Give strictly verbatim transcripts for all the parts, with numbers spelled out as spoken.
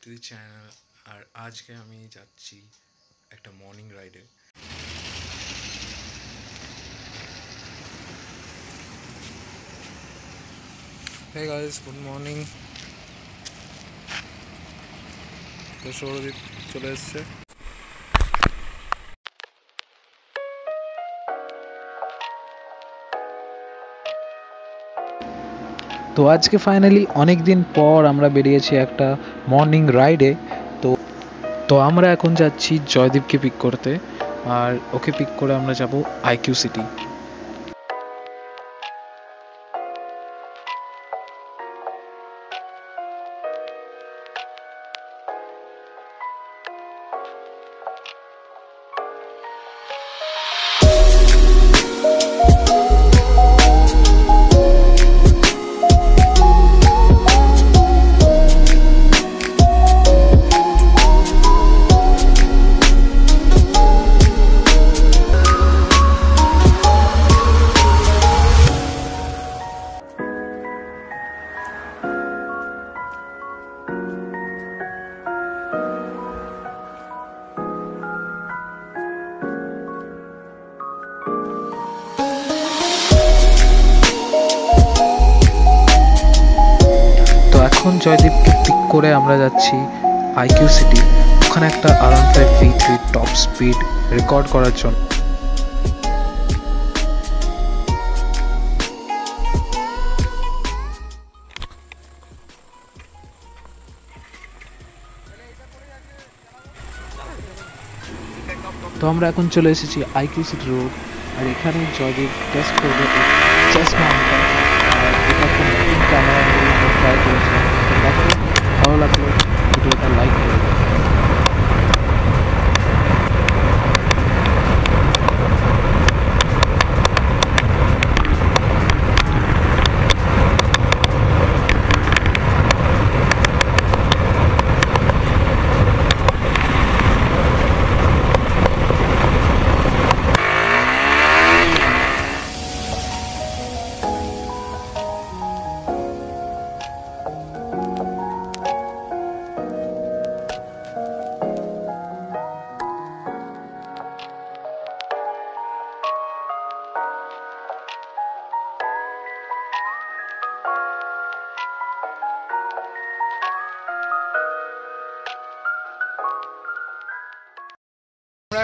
back to the channel. আর আজকে আমি যাচ্ছি একটা মর্নিং রাইডে। Hey guys, good morning. তো সৌরদীপ চলে এসেছে। তো আজকে ফাইনালি অনেক দিন পর আমরা বেরিয়েছি একটা মর্নিং রাইডে। তো আমরা এখন যাচ্ছি জয়দীপকে পিক করতে, আর ওকে পিক করে আমরা যাব আইকিউ সিটি। এখন জয়দীপকে পিক করে আমরা যাচ্ছি আইকিউ সিটি, ওখানে একটা আরামদায়ক ভিউ টপ স্পিড রেকর্ড করার জন্য। তো আমরা এখন চলে এসেছি আইকিউ সিটি রোড, আর এখানে জয়দীপ টেস্ট করবে চেস মাউন্টেন। ভালো লাগলো ভিডিওটা লাইক করবে।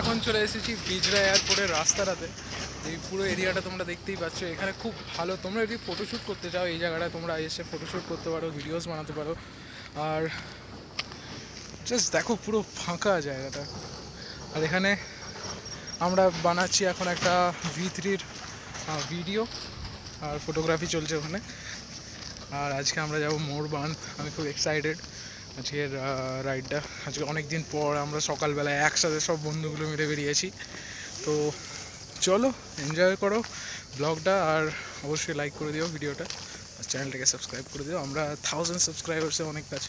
এখন চলে এসেছি বিজরা এয়ারপোর্টের রাস্তাটাতে। এই পুরো এরিয়াটা তোমরা দেখতেই পাচ্ছ, এখানে খুব ভালো। তোমরা যদি ফটোশ্যুট করতে চাও এই জায়গাটা তোমরা এসে ফটোশ্যুট করতে পারো, ভিডিওস বানাতে পারো। আর জাস্ট দেখো পুরো ফাঁকা জায়গাটা। আর এখানে আমরা বানাচ্ছি এখন একটা ভি থ্রির ভিডিও, আর ফটোগ্রাফি চলছে ওখানে। আর আজকে আমরা যাবো মোরবান, আমি খুব এক্সাইটেড আজকের রাইডটা। আজকে অনেক দিন পর আমরা সকালবেলায় একসাথে সব বন্ধুগুলো মিলে বেরিয়েছি। তো চলো এনজয় করো ব্লগটা, আর অবশ্যই লাইক করে দিও ভিডিওটা, আর চ্যানেলটাকে সাবস্ক্রাইব করে দিও। আমরা থাউজেন্ড সাবস্ক্রাইবার্সে অনেক কাছে।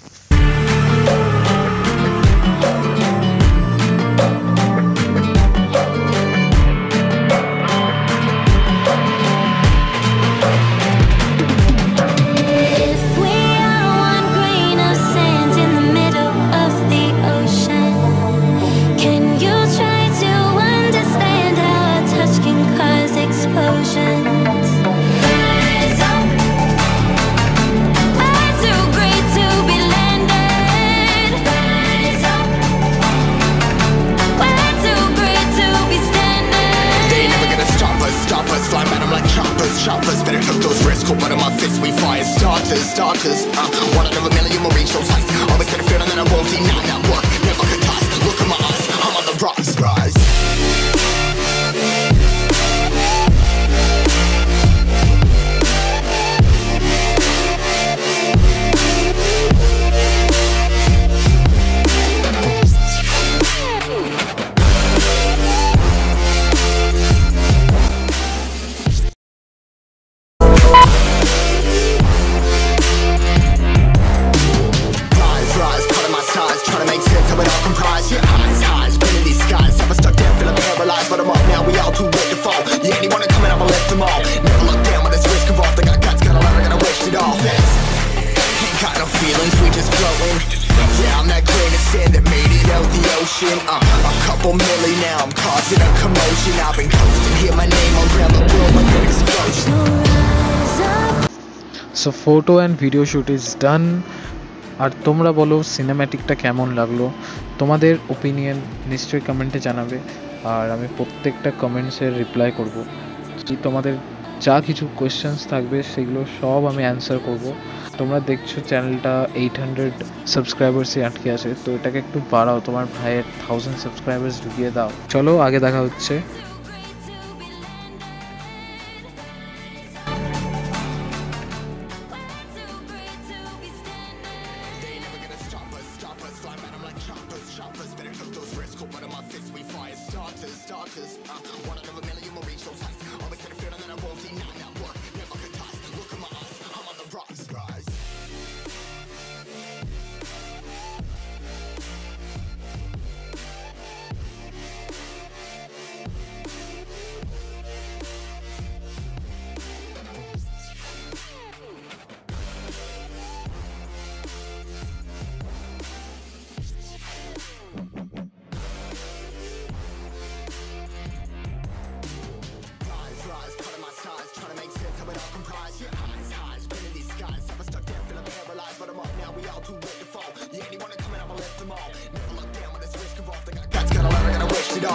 Better took those risks, cold blood in my fist, we fire starters, starters uh, One out of a million, we'll reach those heights. Always had a feeling that I won't deny that work. Never could toss, look in my eyes, I'm on the rocks, rise. Feelings, we just floating. Yeah, I'm that motion. Uh, a couple million now, I'm causing a commotion. I've been coasting, hear my name around the world like an explosion. So photo and video shoot is done. আর তোমরা বলো সিনেম্যাটিকটা কেমন লাগলো, তোমাদের opinion নিশ্চয়ই কমেন্টে জানাবে, আর আমি প্রত্যেকটা কমেন্টসের রিপ্লাই করব। তোমাদের যা কিছু কোয়েশ্চেন্স থাকবে সেগুলো সব আমি অ্যান্সার করব। তোমরা দেখছো চ্যানেলটা এইট হান্ড্রেড সাবস্ক্রাইবার্সই আটকে আছে, তো এটাকে একটু বাড়াও, তোমার ভাইয়ের থাউজেন্ড সাবস্ক্রাইবার্স ঢুকিয়ে দাও। চলো আগে দেখা হচ্ছে।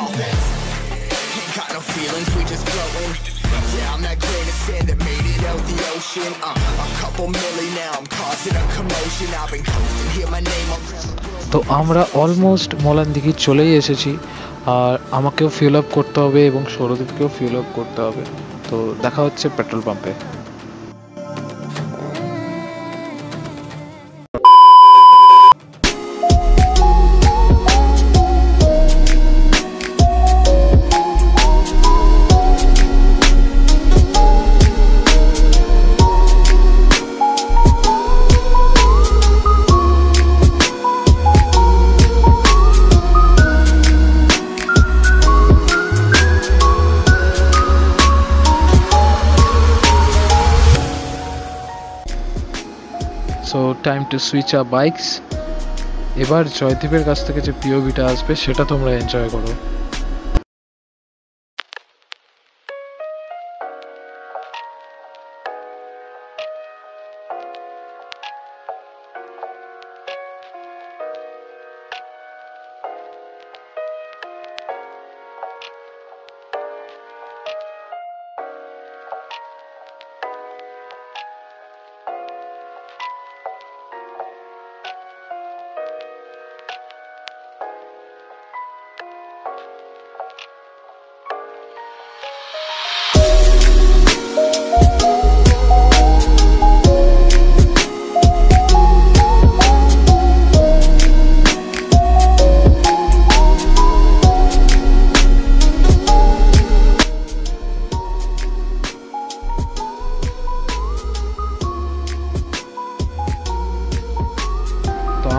All ain't got no feelings, we just floating. Yeah, I'm that grain of sand that made it out the ocean. Uh, a couple million now, I'm causing a commotion. I've been coasting, hear my name on তো আমরা almost মলান দিকে চলেই এসেছি, আর আমাকেও fill up করতে হবে এবং সৌরদীপকেও fill up করতে হবে। তো দেখা হচ্ছে পেট্রোল পাম্পে। So time to switch a bikes. এবার জয়দীপের কাছ থেকে যে পিওভিটা আসবে সেটা তোমরা এনজয় করো।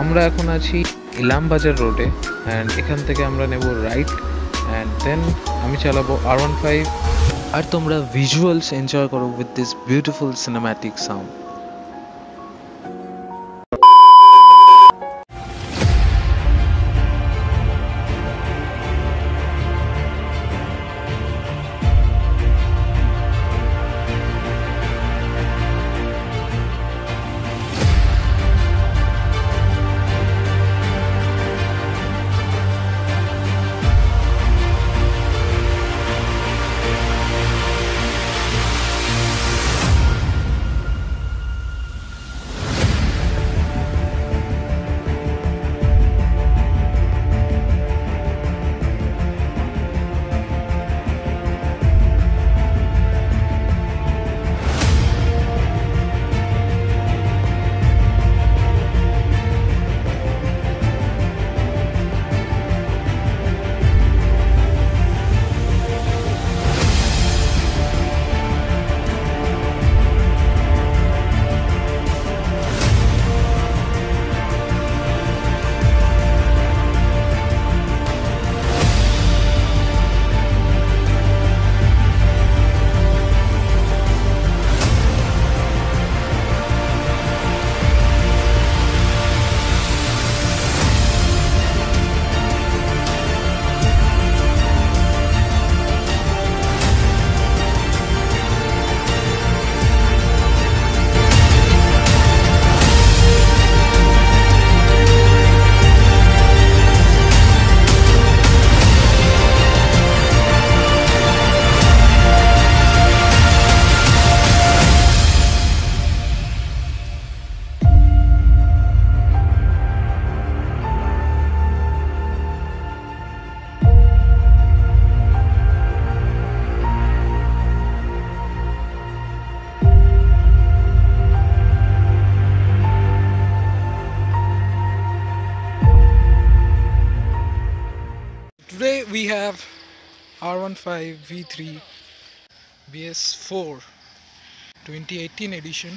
আমরা এখন আছি ইলামবাজার রোডে, অ্যান্ড এখান থেকে আমরা নেব রাইট, অ্যান্ড দেন আমি চালাবো আর ওয়ান ফাইভ। আর তোমরা ভিজুয়ালস এনজয় করো with this beautiful cinematic sound. two one five V three B S four twenty eighteen edition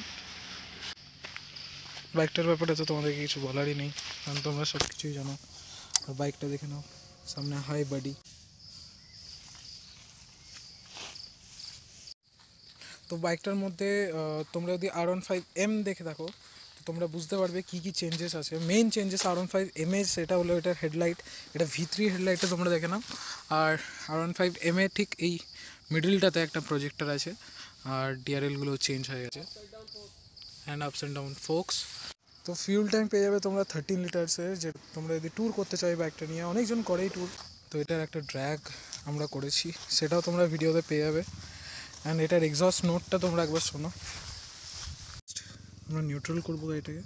বাইকটার ব্যাপারে তো তোমাদেরকে কিছু বলারই নেই কারণ তোমরা সব কিছুই জানো আর বাইকটা দেখে নাও সামনে হাই বডি তো বাইকটার মধ্যে তোমরা যদি R one five M দেখে থাকো তোমরা বুঝতে পারবে কি কি চেঞ্জেস আছে main changes R one five M এটা হলো এটা হেডলাইট এটা V three হেডলাইটটা তোমরা দেখে নাও আর R one five M ঠিক এই মিডলটাতে একটা প্রজেক্টর আছে আর D R L গুলো চেঞ্জ হয়ে গেছে and ups and down forks তো fuel tank পেয়ে যাবে তোমরা thirteen liters এর যে তোমরা যদি ট্যুর করতে চাই বাইকটা নিয়ে অনেকজন করেই ট্যুর তো এটার একটা ড্র্যাগ আমরা করেছি সেটাও তোমরা ভিডিওতে পেয়ে যাবে and এটার এক্সস্ট নোটটা তোমরা একবার শোনো আমরা নিউট্রাল করব গাড়িটাকে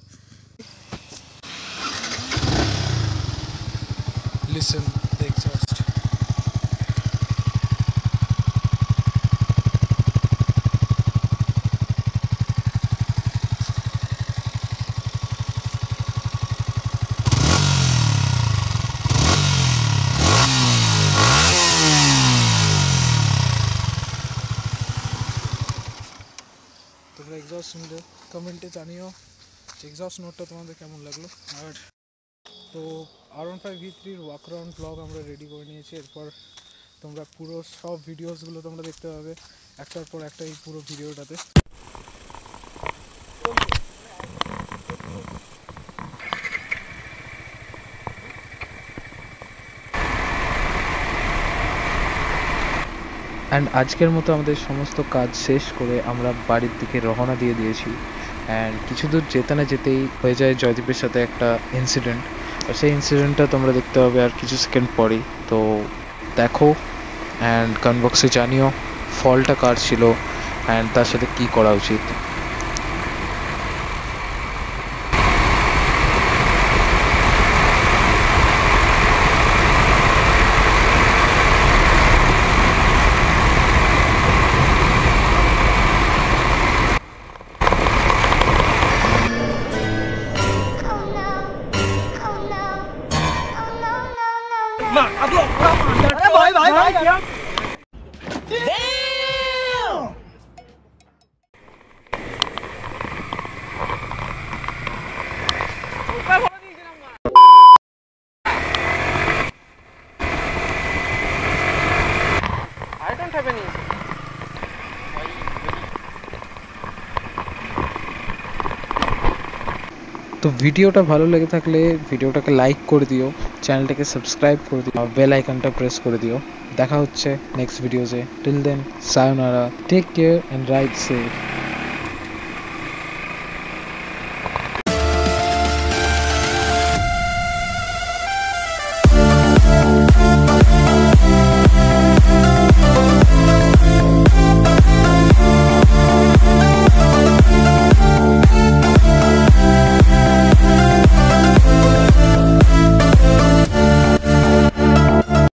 listen the exhaust তোমরা এক্সস্ট শুনলে কমেন্টে জানিও এক্সস্ট নোটটা তোমাদের কেমন লাগলো আর তো R one five V three এর ওয়াক অ্যারাউন্ড ব্লগ আমরা রেডি করে নিয়েছি এরপর তোমরা পুরো সব ভিডিওস গুলো তোমরা দেখতে পাবে একটার পর একটা এই পুরো ভিডিওটাতে and আজকের মতো আমাদের সমস্ত কাজ শেষ করে আমরা বাড়ির দিকে রওনা দিয়ে দিয়েছি and কিছু দূর যেতে না যেতেই হয়ে যায় জয়দীপের সাথে একটা ইনসিডেন্ট আর সেই ইনসিডেন্টটা তোমরা দেখতে পাবে আর কিছু সেকেন্ড পরেই তো দেখো and কমেন্ট বক্সে জানিও ফলটা কার ছিল and তার সাথে কি করা উচিত তো ভিডিওটা ভালো লেগে থাকলে ভিডিওটাকে লাইক করে দিও চ্যানেলটাকে সাবস্ক্রাইব করে দিও আর বেল আইকনটা প্রেস করে দিও দেখা হচ্ছে নেক্সট ভিডিওতে till then sayonara take care and ride safe